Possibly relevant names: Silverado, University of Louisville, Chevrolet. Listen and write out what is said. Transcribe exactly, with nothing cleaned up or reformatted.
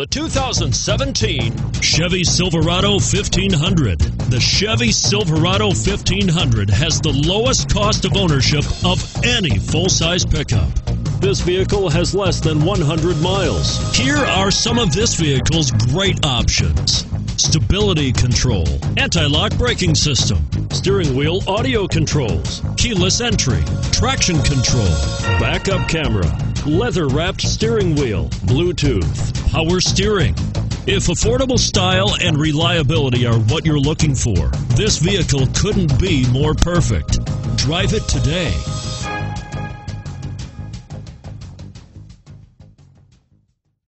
The two thousand seventeen Chevy Silverado fifteen hundred. The Chevy Silverado fifteen hundred has the lowest cost of ownership of any full-size pickup. This vehicle has less than one hundred miles. Here are some of this vehicle's great options: stability control, anti-lock braking system, steering wheel audio controls, keyless entry, traction control, backup camera, leather-wrapped steering wheel, Bluetooth, power steering. If affordable style and reliability are what you're looking for, this vehicle couldn't be more perfect. Drive it today.